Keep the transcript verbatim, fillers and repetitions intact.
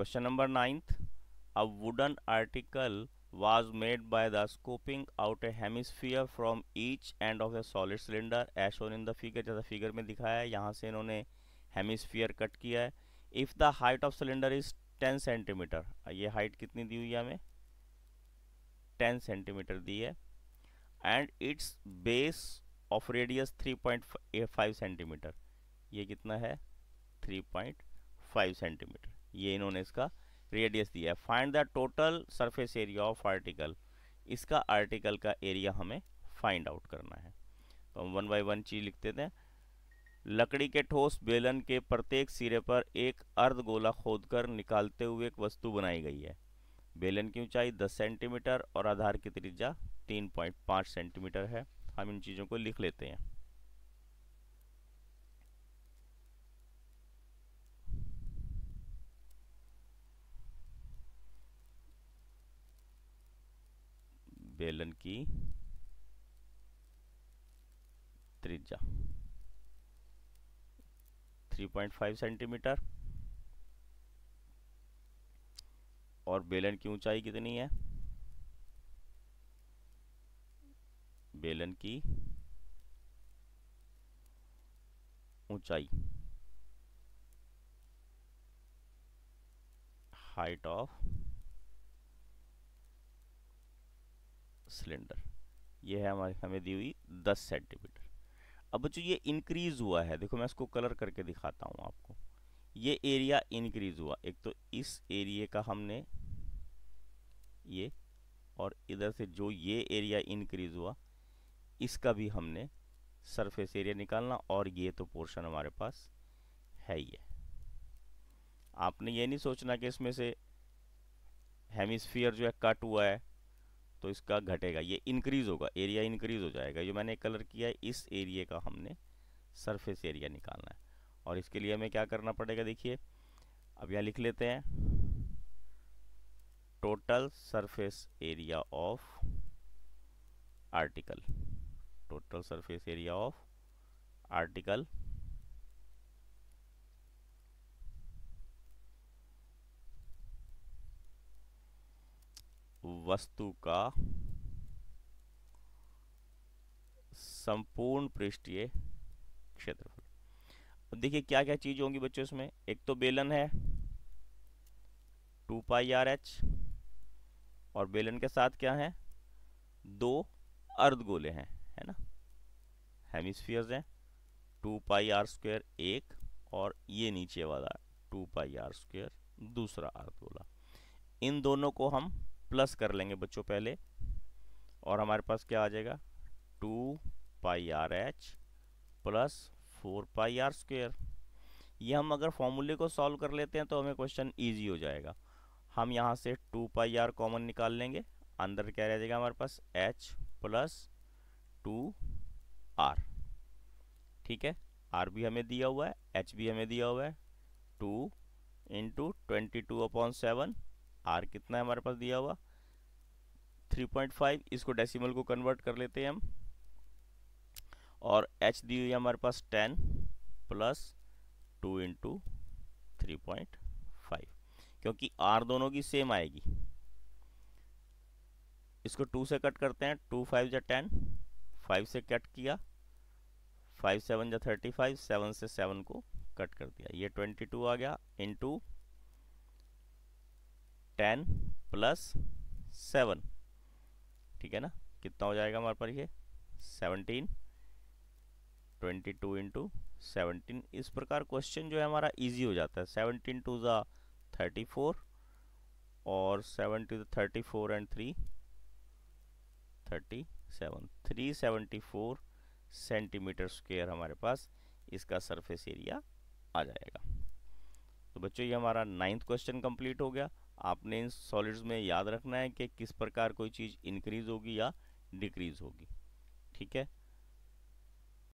Question number ninth. A wooden article was made by the scoping out a hemisphere from each end of a solid cylinder as shown in the figure. जैसा figure में दिखाया है यहाँ से इन्होंने hemisphere cut किया है. If the height of cylinder is ten centimetre, ये हाइट कितनी दी हुई है हमें, टेन सेंटीमीटर दी है. And its base of radius three point five centimetre, ये कितना है थ्री पॉइंट फाइव सेंटीमीटर, ये इन्होंने इसका रेडियस दिया है. Find the total surface area of article, इसका आर्टिकल का एरिया हमें फाइंड आउट करना है. तो हम वन बाई वन चीज़ लिखते थे. लकड़ी के ठोस बेलन के प्रत्येक सिरे पर एक अर्ध गोला खोदकर निकालते हुए एक वस्तु बनाई गई है. बेलन की ऊंचाई दस सेंटीमीटर और आधार की त्रिज्या तीन पॉइंट पाँच सेंटीमीटर है. हम इन चीज़ों को लिख लेते हैं. बेलन की त्रिज्या तीन पॉइंट पाँच सेंटीमीटर और बेलन की ऊंचाई कितनी है, बेलन की ऊंचाई हाइट ऑफ सिलेंडर, ये है हमारे हमें दी हुई दस सेंटीमीटर. अब बच्चों ये इंक्रीज हुआ है, देखो मैं इसको कलर करके दिखाता हूँ आपको. ये एरिया इंक्रीज हुआ, एक तो इस एरिया का हमने ये, और इधर से जो ये एरिया इंक्रीज हुआ इसका भी हमने सरफेस एरिया निकालना, और ये तो पोर्शन हमारे पास है. ये आपने ये नहीं सोचना कि इसमें से हेमिस्फीयर जो है कट हुआ है तो इसका घटेगा, ये इंक्रीज होगा, एरिया इंक्रीज हो जाएगा. जो मैंने कलर किया है इस एरिया का हमने सरफेस एरिया निकालना है, और इसके लिए हमें क्या करना पड़ेगा, देखिए अब यहाँ लिख लेते हैं total surface area of article. Total surface area of article वस्तु का संपूर्ण पृष्ठीय क्षेत्रफल. अब देखिए क्या क्या चीज़ होंगी बच्चों इसमें. एक तो बेलन है टू पाई आर एच, और बेलन के साथ क्या है, दो अर्ध गोले हैं, है ना, हेमिस्फीयर्स हैं, टू पाई आर स्क्वायर एक, और ये नीचे वाला टू पाई आर स्क्वायर दूसरा अर्ध गोला. इन दोनों को हम प्लस कर लेंगे बच्चों पहले, और हमारे पास क्या आ जाएगा, two pi r h plus four pi r square. ये हम अगर फॉर्मूले को सॉल्व कर लेते हैं तो हमें क्वेश्चन इजी हो जाएगा. हम यहाँ से टू पाई आर कॉमन निकाल लेंगे, अंदर क्या रह जाएगा हमारे पास, एच प्लस टू आर, ठीक है, आर भी हमें दिया हुआ है, एच भी हमें दिया हुआ है, two into twenty two upon seven. R कितना है हमारे पास दिया हुआ, थ्री पॉइंट फाइव, इसको डेसिमल को कन्वर्ट कर लेते हैं हम, और एच दी हुई है हमारे पास ten plus two into three point five, क्योंकि आर दोनों की सेम आएगी. इसको टू से कट करते हैं, टू फाइव जा टेन, फाइव से कट किया, फाइव सेवन जा थर्टी फाइव, सेवन से सेवन को कट कर दिया, ये ट्वेंटी टू आ गया, इंटू टेन प्लस सेवन, ठीक है ना, कितना हो जाएगा हमारे पास, ये seventeen, twenty two into seventeen. इस प्रकार क्वेश्चन जो है हमारा इजी हो जाता है. सेवनटीन टू ज़ा थर्टी फोर और सेवन टू ज़ा thirty four and three thirty seven, three seventy four centimetre square हमारे पास इसका सरफेस एरिया आ जाएगा. तो बच्चों ये हमारा नाइन्थ क्वेश्चन कंप्लीट हो गया. आपने इन सॉलिड्स में याद रखना है कि किस प्रकार कोई चीज़ इंक्रीज होगी या डिक्रीज होगी, ठीक है.